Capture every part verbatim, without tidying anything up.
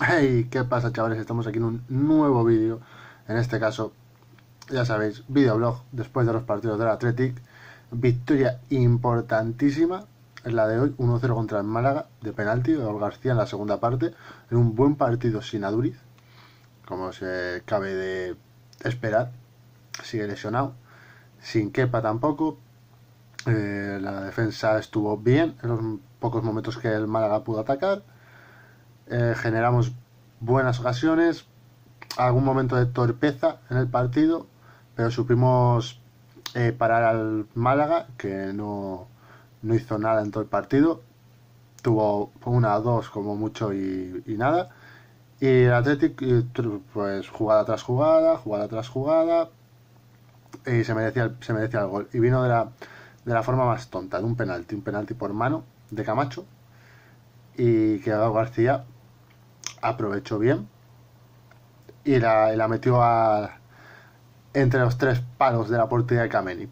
Hey, ¿qué pasa, chavales? Estamos aquí en un nuevo vídeo. En este caso, ya sabéis, videoblog después de los partidos del Athletic. Victoria importantísima es la de hoy, uno cero contra el Málaga, de penalti de Raúl García en la segunda parte. En un buen partido sin Aduriz, como se cabe de esperar. Sigue lesionado, sin Keita tampoco. Eh, la defensa estuvo bien en los pocos momentos que el Málaga pudo atacar. Eh, generamos buenas ocasiones, algún momento de torpeza en el partido, pero supimos eh, parar al Málaga, que no, no hizo nada en todo el partido. Tuvo una o dos como mucho y, y nada. Y el Athletic, pues jugada tras jugada, jugada tras jugada, y se merecía, se merecía el gol. Y vino de la, de la forma más tonta, de un penalti, un penalti por mano de Camacho, y que Raúl García aprovechó bien y la, la metió a, entre los tres palos de la portería de Kameni.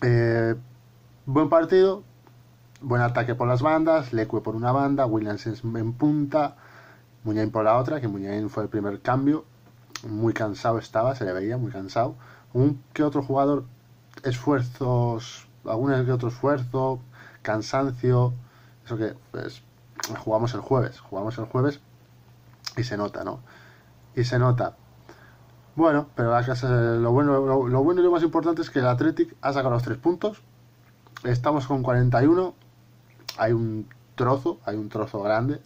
Eh, buen partido, buen ataque por las bandas, Lekue por una banda, Williams en punta, Muniain por la otra, que Muniain fue el primer cambio, muy cansado estaba, se le veía muy cansado. Un que otro jugador, esfuerzos, algún que otro esfuerzo, cansancio. Eso que, pues, jugamos el jueves, jugamos el jueves y se nota, ¿no? Y se nota. Bueno, pero la casa, lo, bueno, lo, lo bueno y lo más importante es que el Athletic ha sacado los tres puntos. Estamos con cuarenta y uno. Hay un trozo, hay un trozo grande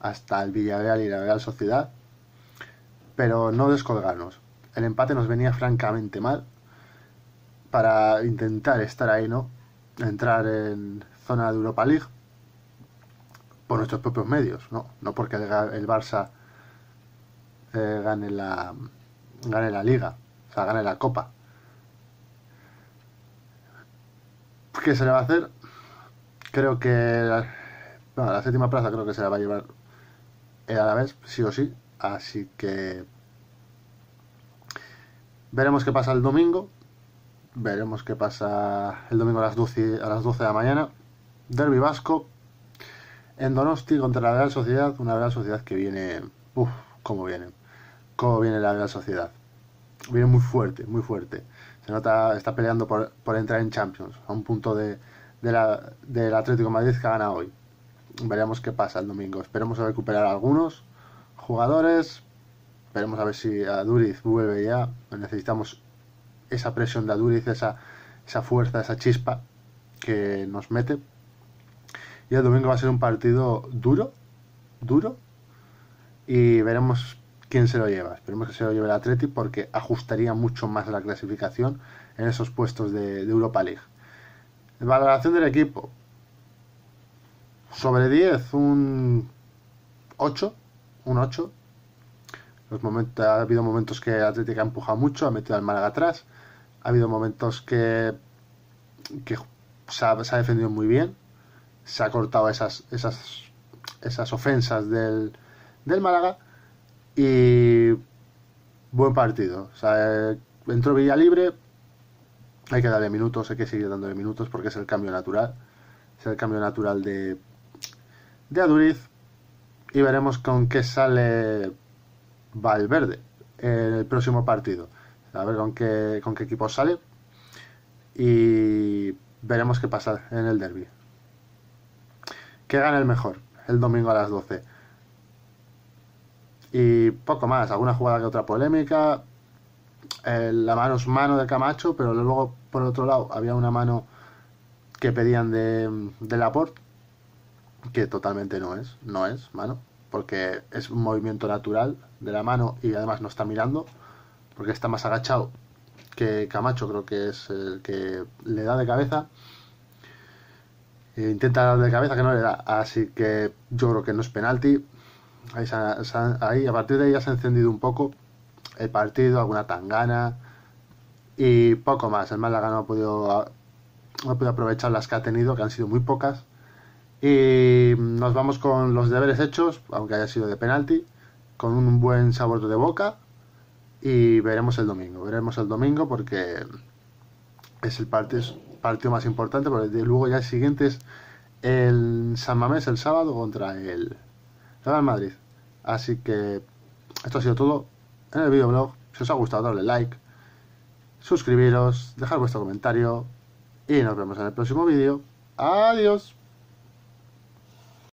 hasta el Villarreal y la Real Sociedad. Pero no descolgarnos. El empate nos venía francamente mal para intentar estar ahí, ¿no? Entrar en zona de Europa League. Por nuestros propios medios, no, no porque el Barça eh, gane la gane la Liga, o sea, gane la Copa. ¿Qué se le va a hacer? Creo que la, bueno, la séptima plaza creo que se la va a llevar el Alavés, sí o sí. Así que veremos qué pasa el domingo. Veremos qué pasa el domingo a las doce, a las doce de la mañana. Derbi vasco en Donosti contra la Real Sociedad, una Real Sociedad que viene... Uff, cómo viene. Cómo viene la Real Sociedad. Viene muy fuerte, muy fuerte. Se nota, está peleando por, por entrar en Champions, a un punto de, de la, del Atlético de Madrid que ha ganado hoy. Veremos qué pasa el domingo. Esperemos a recuperar a algunos jugadores. Veremos a ver si Aduriz vuelve ya. Necesitamos esa presión de Aduriz, esa, esa fuerza, esa chispa que nos mete. Y el domingo va a ser un partido duro, duro, y veremos quién se lo lleva. Esperemos que se lo lleve el Athletic, porque ajustaría mucho más la clasificación en esos puestos de, de Europa League. Valoración del equipo. Sobre diez, un ocho, un ocho. Los momentos, ha habido momentos que el Athletic ha empujado mucho, ha metido al Málaga atrás. Ha habido momentos que, que se, ha, se ha defendido muy bien. Se ha cortado esas, esas, esas ofensas del, del Málaga. Y buen partido. O sea, entró Villalibre. Hay que darle minutos, hay que seguir dándole minutos, porque es el cambio natural. Es el cambio natural de, de Aduriz. Y veremos con qué sale Valverde en el próximo partido. A ver con qué, con qué equipo sale. Y veremos qué pasa en el derbi. Que gane el mejor, el domingo a las doce. Y poco más, alguna jugada que otra polémica. Eh, la mano es mano de Camacho, pero luego por otro lado había una mano que pedían de, de Laporte, que totalmente no es, no es mano, porque es un movimiento natural de la mano y además no está mirando, porque está más agachado que Camacho, creo que es el que le da de cabeza. Intenta dar de cabeza, que no le da, así que yo creo que no es penalti. Ahí, se ha, se ha, ahí a partir de ahí ya se ha encendido un poco el partido, alguna tangana y poco más. El Málaga no ha podido, no ha podido aprovechar las que ha tenido, que han sido muy pocas. Y nos vamos con los deberes hechos, aunque haya sido de penalti, con un buen sabor de boca. Y veremos el domingo, veremos el domingo porque es el partido... partido más importante, porque luego ya el siguiente es el San Mamés el sábado contra el Real Madrid. Así que esto ha sido todo en el videoblog. Si os ha gustado, darle like, suscribiros, dejar vuestro comentario y nos vemos en el próximo vídeo. Adiós.